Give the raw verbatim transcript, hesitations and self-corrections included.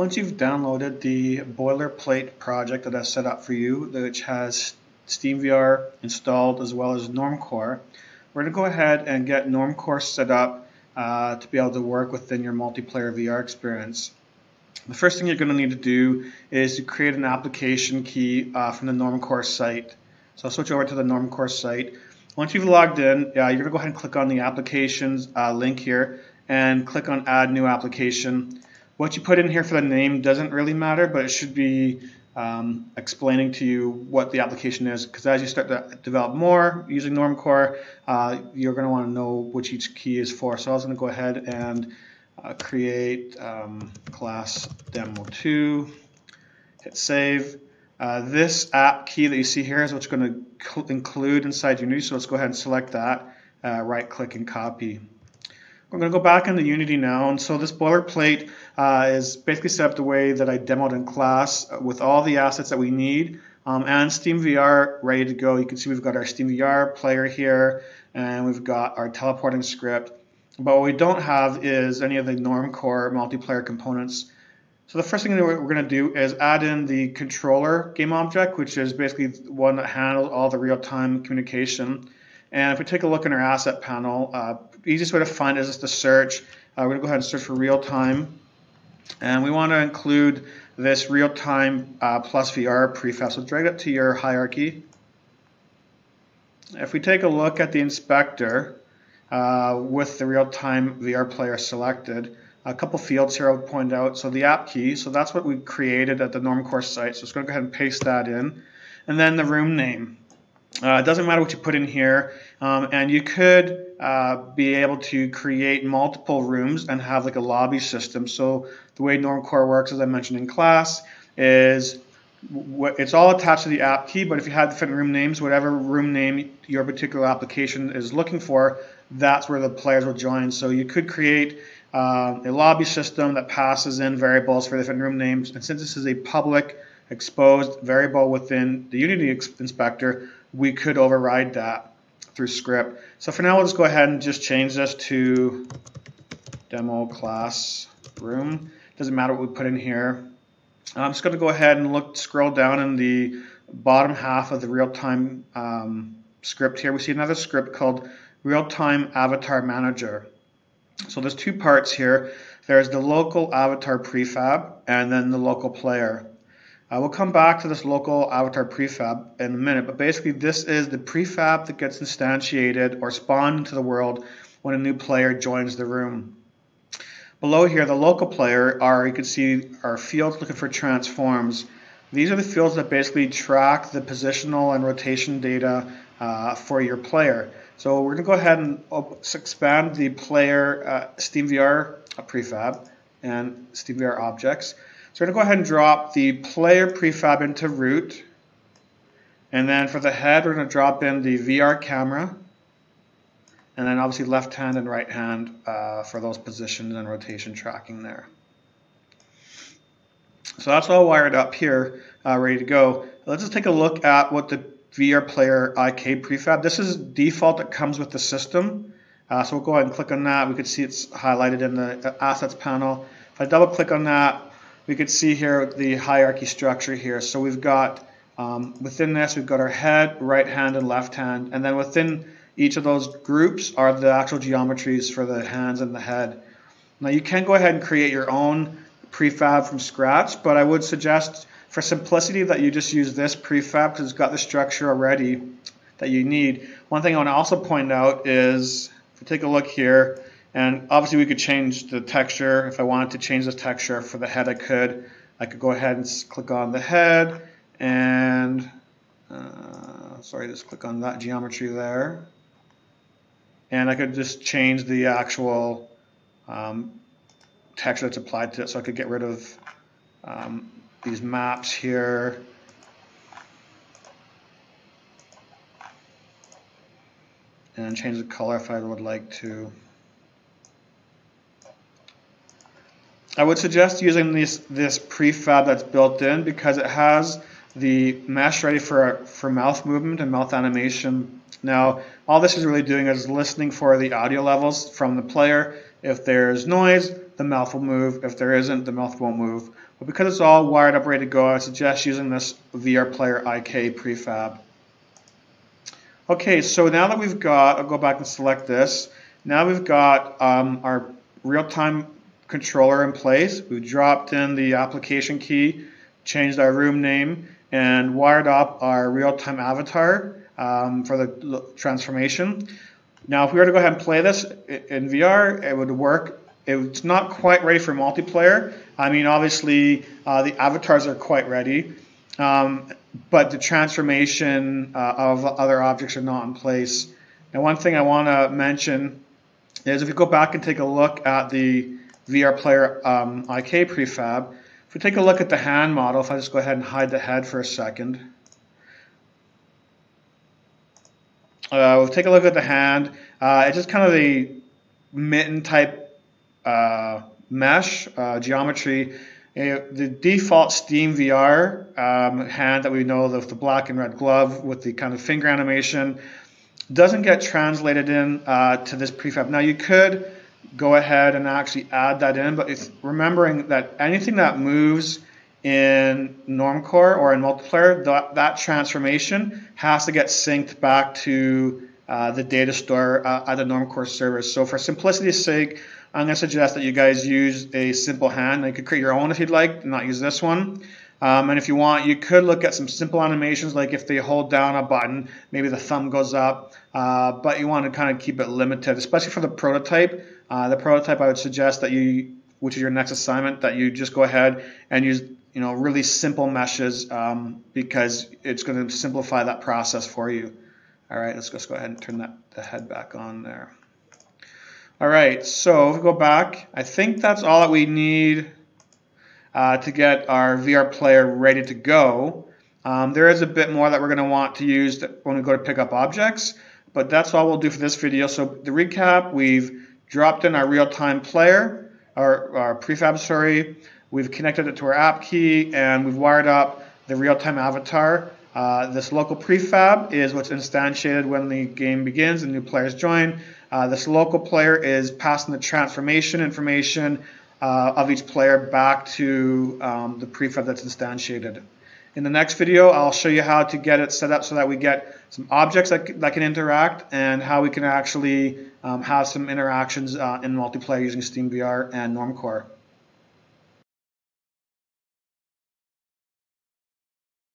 Once you've downloaded the boilerplate project that I set up for you, which has SteamVR installed as well as Normcore, we're going to go ahead and get Normcore set up uh, to be able to work within your multiplayer V R experience. The first thing you're going to need to do is to create an application key uh, from the Normcore site. So I'll switch over to the Normcore site. Once you've logged in, uh, you're going to go ahead and click on the applications uh, link here and click on add new application. What you put in here for the name doesn't really matter, but it should be um, explaining to you what the application is, because as you start to develop more using Normcore, uh, you're going to want to know which each key is for. So I was going to go ahead and Uh, create um, class demo two, hit save. Uh, this app key that you see here is what's going to include inside Unity, so let's go ahead and select that, uh, right click and copy. We're going to go back into Unity now, and so this boilerplate uh, is basically set up the way that I demoed in class with all the assets that we need. Um, and SteamVR ready to go. You can see we've got our SteamVR player here, and we've got our teleporting script. But what we don't have is any of the Normcore multiplayer components. So the first thing that we're going to do is add in the controller game object, which is basically the one that handles all the real-time communication. And if we take a look in our asset panel, uh, the easiest way to find is just to search. Uh, we're going to go ahead and search for real-time. And we want to include this real-time uh, plus V R prefab. So drag it up to your hierarchy. If we take a look at the inspector, Uh, with the real-time V R player selected, a couple fields here I'll point out. So the app key, so that's what we created at the Normcore site, so it's going to go ahead and paste that in. And then the room name. Uh, it doesn't matter what you put in here, um, and you could uh, be able to create multiple rooms and have like a lobby system. So the way Normcore works, as I mentioned in class, is it's all attached to the app key, but if you have different room names, whatever room name your particular application is looking for, that's where the players will join. So you could create uh, a lobby system that passes in variables for different room names. And since this is a public exposed variable within the Unity inspector, we could override that through script. So for now, we'll just go ahead and just change this to demo class room. Doesn't matter what we put in here. I'm just going to go ahead and look, scroll down in the bottom half of the real-time um, script here. We see another script called Real-Time Avatar Manager. So there's two parts here. There's the local avatar prefab and then the local player. Uh, we'll come back to this local avatar prefab in a minute, but basically this is the prefab that gets instantiated or spawned into the world when a new player joins the room. Below here, the local player are, you can see, are fields looking for transforms. These are the fields that basically track the positional and rotation data uh, for your player. So we're going to go ahead and expand the player uh, SteamVR prefab and SteamVR objects. So we're going to go ahead and drop the player prefab into root. And then for the head, we're going to drop in the V R camera. And then obviously left hand and right hand uh, for those positions and rotation tracking there. So that's all wired up here, uh, ready to go. Let's just take a look at what the V R Player I K prefab. This is default that comes with the system. Uh, so we'll go ahead and click on that. We can see it's highlighted in the assets panel. If I double click on that, we can see here the hierarchy structure here. So we've got um, within this, we've got our head, right hand, and left hand. And then within each of those groups are the actual geometries for the hands and the head. Now you can go ahead and create your own prefab from scratch, but I would suggest for simplicity that you just use this prefab because it's got the structure already that you need. One thing I want to also point out is, if we take a look here, and obviously we could change the texture. If I wanted to change the texture for the head, I could. I could go ahead and click on the head, and uh, sorry, just click on that geometry there. And I could just change the actual um, texture that's applied to it, so I could get rid of um, these maps here. And change the color if I would like to. I would suggest using this, this prefab that's built in because it has the mesh ready for, for mouth movement and mouth animation. Now, all this is really doing is listening for the audio levels from the player. If there's noise, the mouth will move. If there isn't, the mouth won't move. But because it's all wired up, ready to go, I suggest using this V R Player I K prefab. Okay, so now that we've got, I'll go back and select this. Now we've got um, our real-time controller in place. We've dropped in the application key, changed our room name, and wired up our real-time avatar um, for the transformation. Now, if we were to go ahead and play this in V R, it would work. It's not quite ready for multiplayer. I mean, obviously, uh, the avatars are quite ready, um, but the transformation uh, of other objects are not in place. Now, one thing I want to mention is if we go back and take a look at the V R Player um, I K prefab, if we take a look at the hand model, if I just go ahead and hide the head for a second, uh, we'll take a look at the hand. Uh, it's just kind of the mitten type uh, mesh uh, geometry. Uh, the default SteamVR um, hand that we know of, the black and red glove with the kind of finger animation, doesn't get translated in uh, to this prefab. Now, you could go ahead and actually add that in, but it's remembering that anything that moves in Normcore or in multiplayer, that, that transformation has to get synced back to uh, the data store uh, at the Normcore server. So for simplicity's sake, I'm going to suggest that you guys use a simple hand. Now, you could create your own if you'd like, not use this one. Um, and if you want, you could look at some simple animations, like if they hold down a button, maybe the thumb goes up, uh, but you want to kind of keep it limited, especially for the prototype. Uh, the prototype, I would suggest that you, which is your next assignment, that you just go ahead and use, you know, really simple meshes um, because it's going to simplify that process for you. All right, let's just go ahead and turn that the head back on there. All right, so if we go back, I think that's all that we need Uh, to get our V R player ready to go. Um, there is a bit more that we're going to want to use when we go to pick up objects, but that's all we'll do for this video. So to recap, we've dropped in our real-time player, our, our prefab, sorry. We've connected it to our app key, and we've wired up the real-time avatar. Uh, this local prefab is what's instantiated when the game begins and new players join. Uh, this local player is passing the transformation information Uh, of each player back to um, the prefab that's instantiated. In the next video, I'll show you how to get it set up so that we get some objects that, that can interact, and how we can actually um, have some interactions uh, in multiplayer using SteamVR and Normcore.